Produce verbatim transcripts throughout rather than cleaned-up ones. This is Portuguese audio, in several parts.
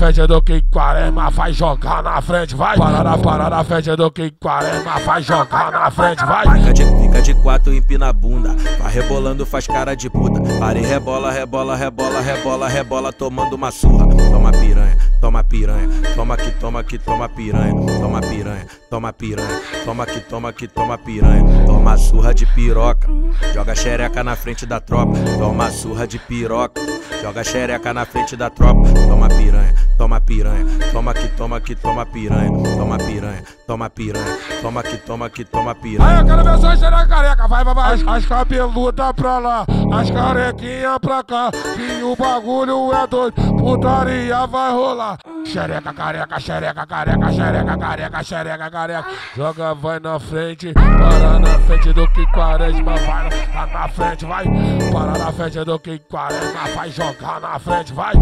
frente do Kim Quaresma, vai jogar na frente, vai. Parar na parada na frente do Kim Quaresma, vai jogar na frente, vai. Fica de, fica de quatro, empina a bunda, vai rebolando, faz cara de puta. Pare, rebola, rebola, rebola, rebola, rebola, tomando uma surra. Toma piranha, toma piranha, toma que toma que toma piranha, toma piranha, toma piranha, toma que toma que toma piranha, toma surra de piroca, joga xereca na frente da tropa, toma surra de piroca, joga xereca na frente da tropa, toma piranha, toma piranha, toma que toma que toma piranha, toma piranha, toma piranha, toma que toma que toma piranha. Aí eu quero ver só xereca careca, vai, vai, vai, as, as cabeludas pra lá, as carequinhas pra cá, que o bagulho é doido, putaria vai rolar. Xereca careca, xereca careca, xereca careca, xereca careca, joga vai na frente, para na frente do Kim Quaresma, vai lá na frente, vai, para na frente do Kim Quaresma, vai jogar na frente, vai,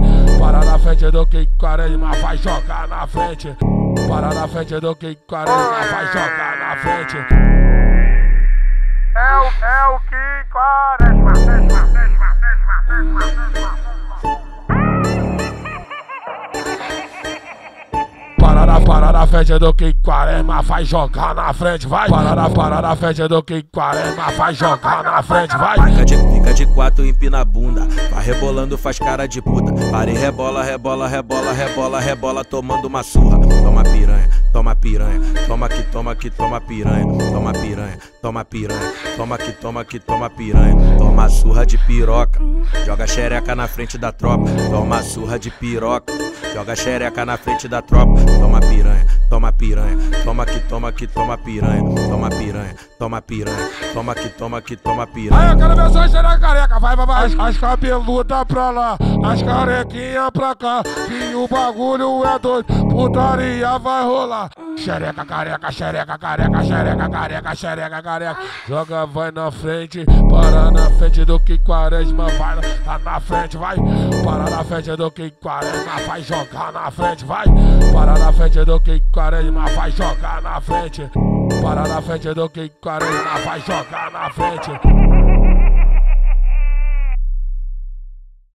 para na frente do Kim Quaresma, vai jogar na frente, para na frente do Kim Quaresma, vai jogar na frente. É o, é o Kim Quaresma, Quaresma, Quaresma, Quaresma, Quaresma. Parar na frente do Kim Quaresma, vai jogar na frente, vai. Parar, parar na frente do Kim Quaresma, vai jogar na frente, vai. Fica de, fica de quatro, empina a bunda, vai rebolando, faz cara de puta. Pare, rebola, rebola, rebola, rebola, rebola, tomando uma surra. Toma piranha, toma piranha, toma que toma que toma piranha, toma piranha, toma piranha, toma que toma que toma piranha, toma surra de piroca, joga xereca na frente da tropa, toma surra de piroca, joga xereca na frente da tropa, toma piranha. Piranha, toma piranha, toma que toma que toma piranha, toma piranha, toma piranha, toma que toma que toma piranha. Aí eu quero ver só xereca careca, vai, vai, vai, as, as cabeludas pra lá, as carequinhas pra cá, que o bagulho é doido, putaria vai rolar. Xereca careca, xereca careca, xereca careca, xereca careca, joga vai na frente, para na frente do Kim Quaresma, vai lá na frente, vai, para na frente do Kim Quaresma, vai jogar na frente, vai, para na frente do Kim Quaresma, vai jogar na frente, para na frente do Kim Quaresma, vai jogar na frente.